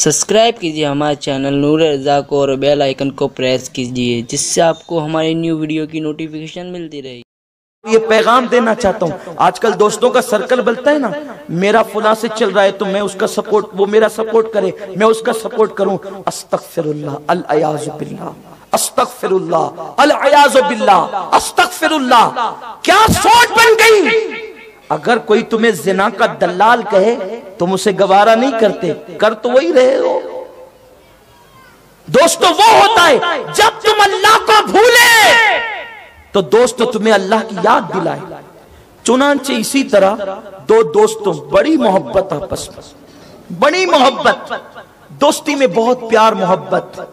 Subscribe कीजिए हमारे channel नूर ए रज़ा को और बेल आइकन को प्रेस कीजिए जिससे आपको हमारी न्यू वीडियो की नोटिफिकेशन मिलती रहेगी। ये पैगाम देना चाहता हूँ, आजकल दोस्तों का सर्कल बनता है ना, मेरा फुला से चल रहा है तो मैं उसका सपोर्ट, वो मेरा सपोर्ट करे, मैं उसका सपोर्ट करूं। अस्तगफिरुल्लाह अल अयाज़ु बिल्लाह, अस्तगफिरुल्लाह अल अयाज़ु बिल्लाह, अस्तगफिरुल्लाह। क्या सोच बन गई। अगर कोई तुम्हें जिना का दलाल कहे तुम उसे गवारा नहीं करते, कर तो वही रहे हो। दोस्तों वो होता है जब तुम अल्लाह को भूले तो दोस्त तुम्हें अल्लाह की याद दिलाए। चुनांचे इसी तरह दो दोस्तों, बड़ी मोहब्बत आपस में, बड़ी मोहब्बत, दोस्ती में बहुत प्यार मोहब्बत।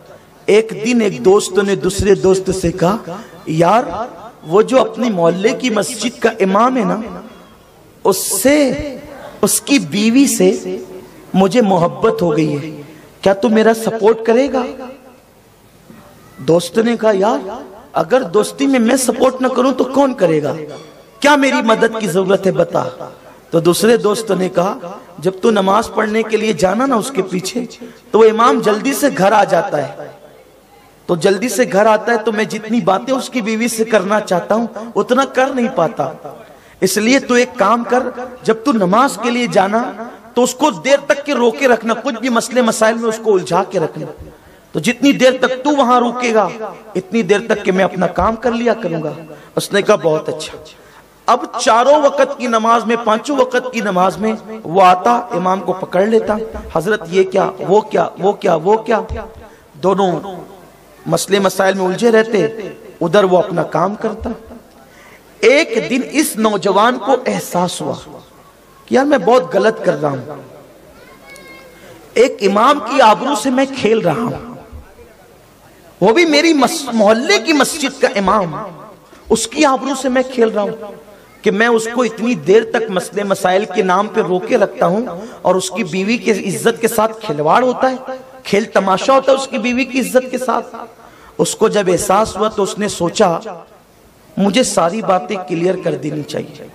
एक दिन एक दोस्त ने दूसरे दोस्त से कहा, यार वो जो अपने मोहल्ले की मस्जिद का इमाम है ना, उससे, उसकी बीवी से मुझे मोहब्बत हो गई है, क्या तू मेरा सपोर्ट करेगा। दोस्त ने कहा, यार अगर दोस्ती में मैं सपोर्ट न करूं तो कौन करेगा, क्या मेरी मदद की जरूरत है बता। तो दूसरे दोस्त ने कहा, जब तू नमाज पढ़ने के लिए जाना ना उसके पीछे, तो वो इमाम जल्दी से घर आ जाता है, तो जल्दी से घर आता है तो मैं जितनी बातें उसकी बीवी से करना चाहता हूं उतना कर नहीं पाता, इसलिए तू एक काम कर, जब तू नमाज के लिए जाना तो उसको देर तक के रोके रखना, कुछ भी मसले मसाइल में उसको उलझा के रखना, तो जितनी देर तक तू वहां रुकेगा इतनी देर तक कि मैं अपना काम कर लिया करूंगा। उसने कहा बहुत अच्छा। अब चारों वक्त की नमाज में, पांचों वक्त की नमाज में वो आता, इमाम को पकड़ लेता, हजरत ये क्या, वो क्या, वो क्या, वो क्या, दोनों मसले मसाइल में उलझे रहते, उधर वो अपना काम करता। एक दिन इस नौजवान को एहसास हुआ कि यार मैं बहुत गलत कर रहा हूं, एक इमाम की आबरू से मैं खेल रहा हूं, वो भी मेरी मोहल्ले की मस्जिद का इमाम, उसकी आबरू से मैं खेल रहा हूं कि मैं उसको इतनी देर तक मसले मसाइल के नाम पे रोके रखता हूं और उसकी बीवी की इज्जत के साथ खिलवाड़ होता है, खेल तमाशा होता है उसकी बीवी की इज्जत के साथ। उसको जब एहसास हुआ तो उसने सोचा मुझे सारी बातें क्लियर कर देनी चाहिए।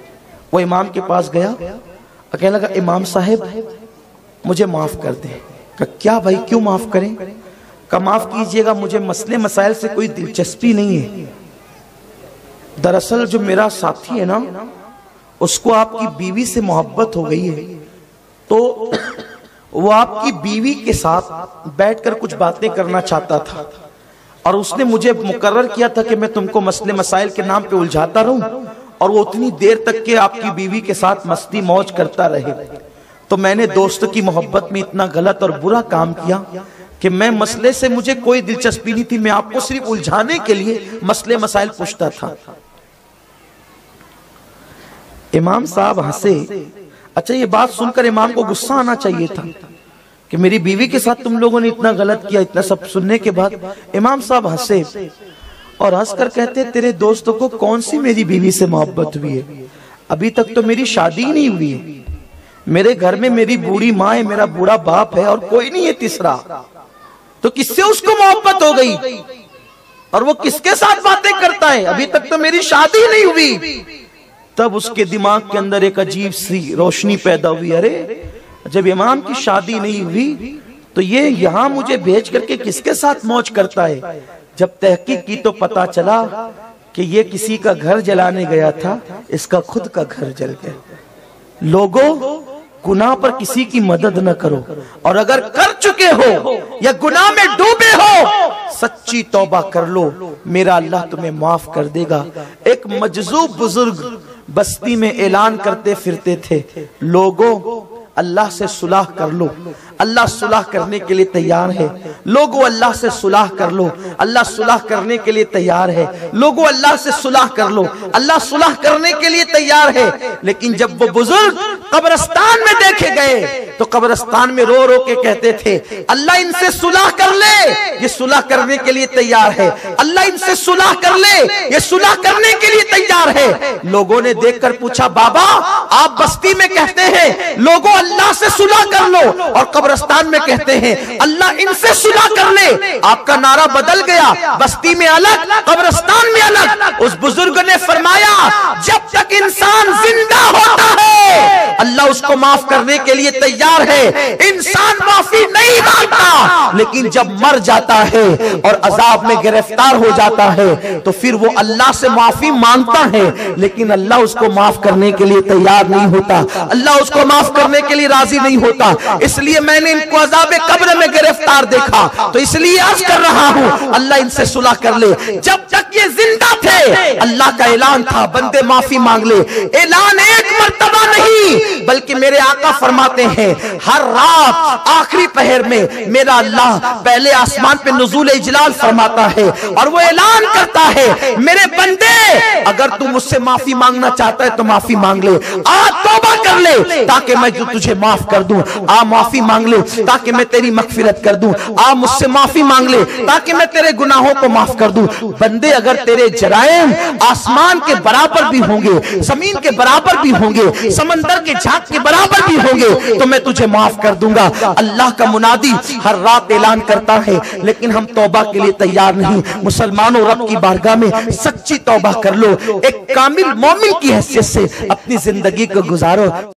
वो इमाम के पास गया, कहने लगा इमाम साहब मुझे माफ कर दे। क्या भाई क्यों माफ करें। का माफ कीजिएगा मुझे मसले मसाइल से कोई दिलचस्पी नहीं है, दरअसल जो मेरा साथी है ना उसको आपकी बीवी से मोहब्बत हो गई है, तो वो आपकी बीवी के साथ बैठकर कुछ बातें करना चाहता था और उसने मुझे मुकर्रर किया था कि मैं तुमको मसले मसाइल के नाम पे उलझाता रहूं और वो उतनी देर तक के आपकी बीवी के साथ मस्ती मौज करता रहे, तो मैंने दोस्त की मोहब्बत में इतना गलत और बुरा काम किया कि मैं मसले से, मुझे कोई दिलचस्पी नहीं थी, मैं आपको सिर्फ उलझाने के लिए मसले मसाइल पूछता था। इमाम साहब हंसे। अच्छा ये बात सुनकर इमाम को गुस्सा आना चाहिए था कि मेरी बीवी के साथ तुम लोगों ने इतना गलत किया। इतना सब सुनने के बाद इमाम साहब हंसे और हंसकर कहते तेरे दोस्तों को कौन सी मेरी बीवी से मोहब्बत हुई है, अभी तक तो मेरी शादी ही नहीं हुई है, मेरे घर में मेरी बूढ़ी माँ है, मेरा बूढ़ा बाप है और कोई नहीं है तीसरा, तो किससे उसको मोहब्बत हो गई और वो किसके साथ बातें करता है, अभी तक तो मेरी शादी नहीं हुई। तब उसके दिमाग के अंदर एक अजीब सी रोशनी पैदा हुई, अरे जब इमाम की शादी नहीं हुई तो ये यहाँ मुझे भेज करके किसके साथ मौज करता है। जब तहकीक की तो पता चला कि ये किसी का घर जलाने गया था, इसका खुद का घर जल गया। लोगों गुनाह पर किसी की मदद न करो, और अगर कर चुके हो या गुनाह में डूबे हो सच्ची तौबा कर लो, मेरा अल्लाह तुम्हें माफ कर देगा। एक मजजूब बुजुर्ग बस्ती में ऐलान करते फिरते थे, लोगों अल्लाह से सुलह कर लो, अल्लाह सुलह करने के लिए तैयार है, लोगों अल्लाह से सुलह कर लो, अल्लाह सुलह करने के लिए तैयार है, लोगों अल्लाह से सुलह कर लो, अल्लाह सुलह करने के लिए तैयार है। लेकिन जब वो बुजुर्ग कब्रिस्तान में देखे गए तो कब्रिस्तान में रो रो के कहते थे अल्लाह इनसे सुलह कर ले, ये सुलह करने के लिए तैयार है, अल्लाह इनसे सुलह कर ले, ये सुलह करने के लिए तैयार है। लोगों ने देखकर पूछा बाबा आप बस्ती में कहते हैं लोगों अल्लाह से सुलह कर लो और कब्रिस्तान में कहते हैं अल्लाह इनसे सुलह कर ले, आपका नारा बदल गया, बस्ती में अलग कब्रिस्तान में अलग। उस बुजुर्ग ने फरमाया जब तक इंसान जिंदा होता है अल्लाह उसको माफ करने के लिए तैयार है। इंसान माफी नहीं मांगता, लेकिन जब मर जाता है और अजाब में गिरफ्तार हो जाता है तो फिर वो अल्लाह से माफी मांगता है, लेकिन अल्लाह उसको माफ करने के लिए तैयार नहीं होता, अल्लाह उसको माफ करने के लिए राजी नहीं होता। इसलिए मैंने इनको अजाब कब्र में गिरफ्तार देखा, तो इसलिए अर्ज कर रहा हूँ अल्लाह इनसे सुलह कर ले। जब तक ये जिंदा थे अल्लाह का ऐलान था बंदे माफी मांग ले, ऐलान एक मर्तबा नहीं बल्कि मेरे आका फरमाते हैं हर रात आखिरी पहर में मेरा अल्लाह पहले आसमान पे नुज़ूल इजलाल फरमाता है और वो ऐलान करता है मेरे बंदे अगर तू मुझसे माफी मांगना चाहता है तो माफी मांग ले, आ तौबा कर ले ताकि मैं जो तुझे माफ कर दूं, आ माफी मांग ले ताकि मैं तेरी मगफिरत कर दूं, आ मुझसे माफी मांग ले ताकि मैं तेरे गुनाहों को माफ कर दूं। बंदे अगर तेरे जरायम आसमान के बराबर भी होंगे, जमीन के बराबर भी होंगे, समंदर के झाग के बराबर भी होंगे तो मैं तुझे माफ कर दूंगा। अल्लाह का मुनादी हर रात ऐलान करता है, लेकिन हम तौबा के लिए तैयार नहीं। मुसलमानों रब की बारगाह में सच्ची तौबा कर लो, एक कामिल मोमिन की हैसियत से अपनी जिंदगी को गुजारो।